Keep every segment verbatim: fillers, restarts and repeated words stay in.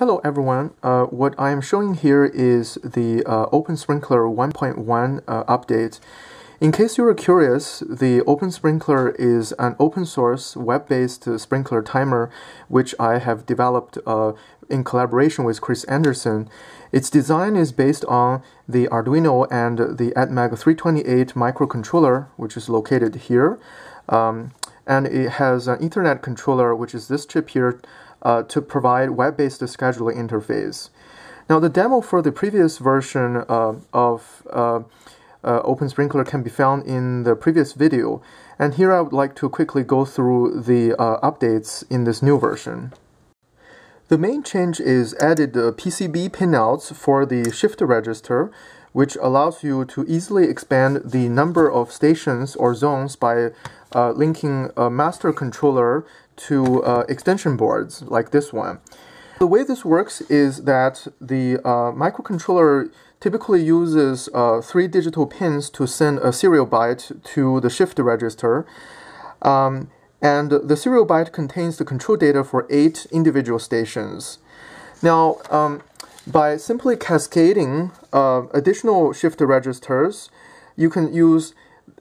Hello everyone, uh, what I am showing here is the uh, OpenSprinkler one point one uh, update. In case you were curious, the OpenSprinkler is an open source web-based uh, sprinkler timer which I have developed uh, in collaboration with Chris Anderson. Its design is based on the Arduino and the Atmega three twenty-eight microcontroller, which is located here. Um, and it has an Ethernet controller, which is this chip here, Uh, to provide web-based scheduling interface. Now the demo for the previous version uh, of uh, uh, OpenSprinkler can be found in the previous video, and here I would like to quickly go through the uh, updates in this new version. The main change is added uh, P C B pinouts for the shift register, which allows you to easily expand the number of stations or zones by uh, linking a master controller to uh, extension boards like this one. The way this works is that the uh, microcontroller typically uses uh, three digital pins to send a serial byte to the shift register. Um, and the serial byte contains the control data for eight individual stations. Now, um, by simply cascading uh, additional shift registers, you can use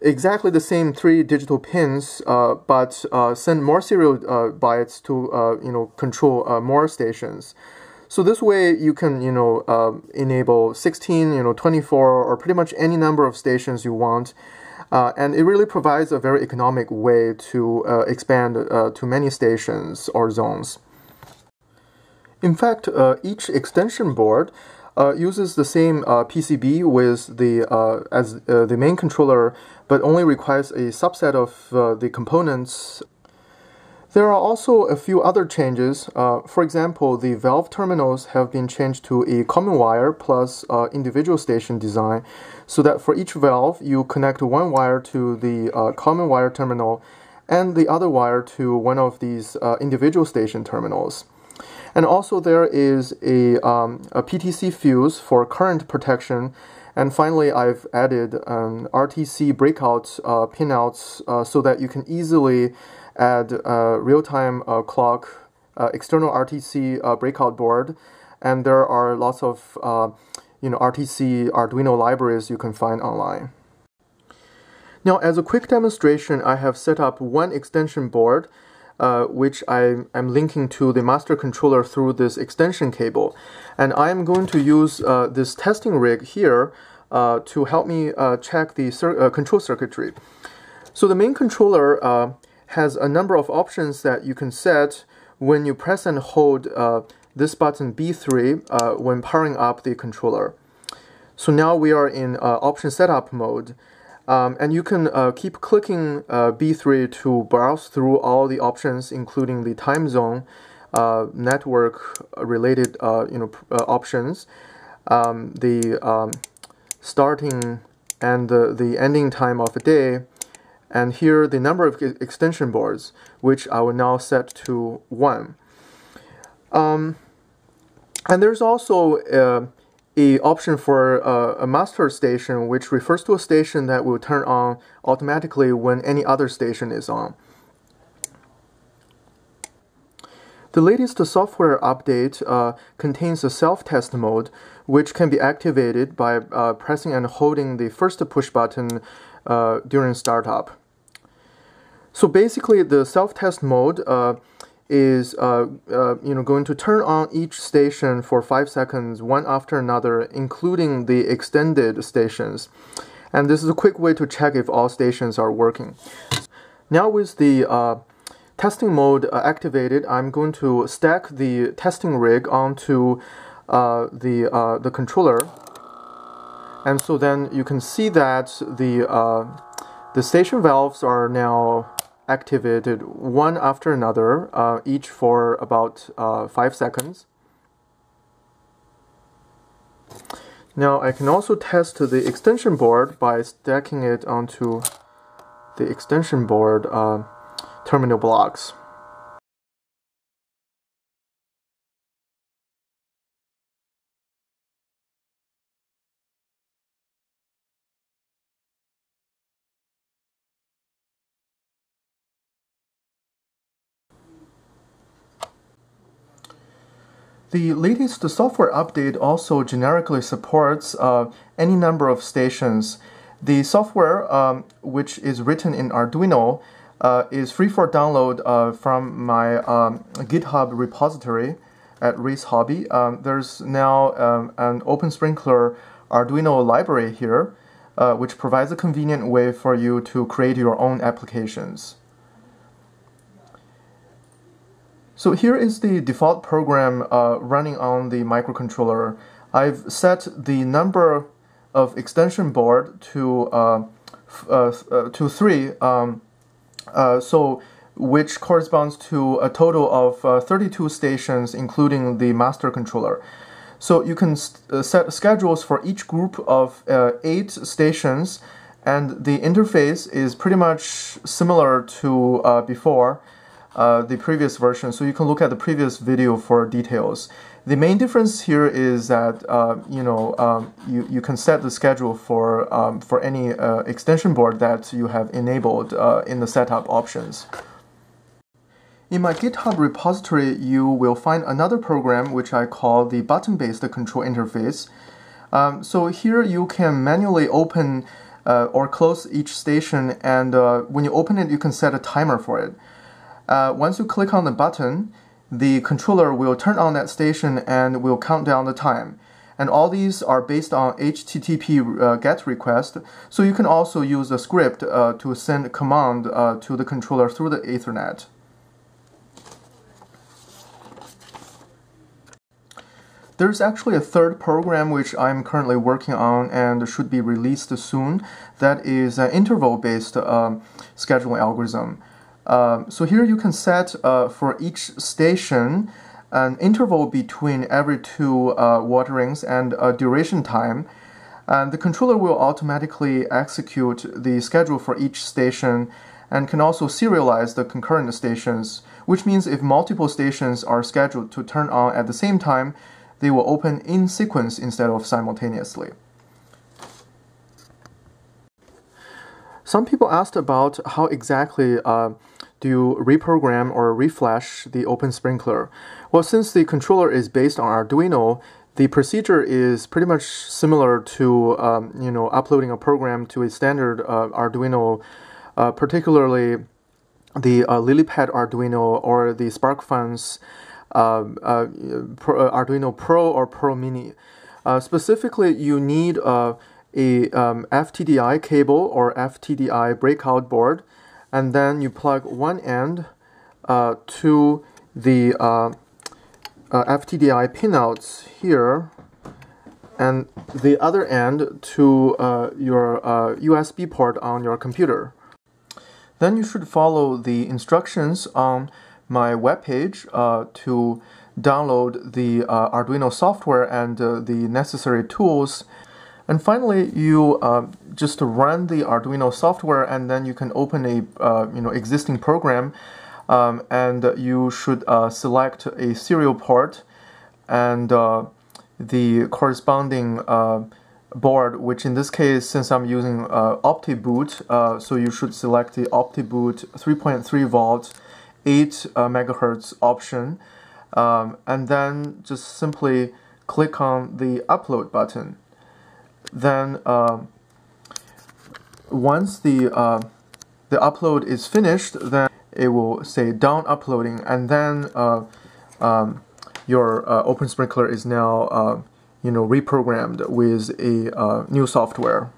exactly the same three digital pins, uh, but uh, send more serial uh, bytes to uh, you know control uh, more stations. So this way, you can you know uh, enable sixteen, you know twenty-four, or pretty much any number of stations you want, uh, and it really provides a very economic way to uh, expand uh, to many stations or zones. In fact, uh, each extension board uh, uses the same uh, P C B with the uh, as uh, the main controller, but only requires a subset of uh, the components. There are also a few other changes. Uh, for example, the valve terminals have been changed to a common wire plus uh, individual station design, so that for each valve, you connect one wire to the uh, common wire terminal and the other wire to one of these uh, individual station terminals. And also there is a, um, a P T C fuse for current protection. And finally, I've added um, R T C breakout uh, pinouts uh, so that you can easily add uh, real-time uh, clock, uh, external R T C uh, breakout board. And there are lots of uh, you know, R T C Arduino libraries you can find online. Now, as a quick demonstration, I have set up one extension board, Uh, which I am linking to the master controller through this extension cable. And I'm going to use uh, this testing rig here uh, to help me uh, check the cir uh, control circuitry. So the main controller uh, has a number of options that you can set when you press and hold uh, this button B three uh, when powering up the controller. So now we are in uh, option setup mode. Um, and you can uh, keep clicking uh, B three to browse through all the options, including the time zone, uh, network-related uh, you know, uh, options, um, the um, starting and the, the ending time of a day, and here the number of extension boards, which I will now set to one. Um, and there's also Uh, the option for uh, a master station, which refers to a station that will turn on automatically when any other station is on. The latest software update uh, contains a self-test mode, which can be activated by uh, pressing and holding the first push button uh, during startup. So basically, the self-test mode uh, is uh, uh, you know going to turn on each station for five seconds, one after another, including the extended stations. And this is a quick way to check if all stations are working. Now with the uh, testing mode uh, activated, I'm going to stack the testing rig onto uh, the, uh, the controller. And so then you can see that the, uh, the station valves are now activated one after another, uh, each for about uh, five seconds. Now I can also test the extension board by stacking it onto the extension board uh, terminal blocks. The latest software update also generically supports uh, any number of stations. The software, um, which is written in Arduino, uh, is free for download uh, from my um, GitHub repository at Reese Hobby. Um, there's now um, an OpenSprinkler Arduino library here, uh, which provides a convenient way for you to create your own applications. So here is the default program uh, running on the microcontroller. I've set the number of extension board to uh, uh, to three, um, uh, so which corresponds to a total of uh, thirty-two stations, including the master controller. So you can st set schedules for each group of uh, eight stations, and the interface is pretty much similar to uh, before. Uh, the previous version, so you can look at the previous video for details. The main difference here is that uh, you know um, you you can set the schedule for um, for any uh, extension board that you have enabled uh, in the setup options. In my GitHub repository, you will find another program which I call the button-based control interface. Um, so here you can manually open uh, or close each station, and uh, when you open it, you can set a timer for it. Uh, once you click on the button, the controller will turn on that station and will count down the time. And all these are based on H T T P uh, GET request, so you can also use a script uh, to send a command uh, to the controller through the Ethernet. There's actually a third program which I'm currently working on and should be released soon. That is an interval-based um, scheduling algorithm. Um, so here you can set uh, for each station an interval between every two uh, waterings and a duration time, and the controller will automatically execute the schedule for each station and can also serialize the concurrent stations, which means if multiple stations are scheduled to turn on at the same time, they will open in sequence instead of simultaneously. Some people asked about how exactly uh, do you reprogram or reflash the OpenSprinkler. Well, since the controller is based on Arduino, the procedure is pretty much similar to um, you know uploading a program to a standard uh, Arduino, uh, particularly the uh, LilyPad Arduino or the SparkFun's uh, uh, Pro, uh, Arduino Pro or Pro Mini. Uh, specifically, you need uh, a um, F T D I cable or F T D I breakout board, and then you plug one end uh, to the uh, uh, F T D I pinouts here and the other end to uh, your uh, U S B port on your computer. Then you should follow the instructions on my webpage uh, to download the uh, Arduino software and uh, the necessary tools. And finally, you uh, just run the Arduino software, and then you can open a uh, you know existing program, um, and you should uh, select a serial port and uh, the corresponding uh, board, which in this case, since I'm using uh, OptiBoot, uh, so you should select the OptiBoot three point three volt, eight uh, megahertz option, um, and then just simply click on the upload button. Then uh, once the uh, the upload is finished, then it will say down uploading, and then uh, um, your uh, OpenSprinkler is now uh, you know reprogrammed with a uh, new software.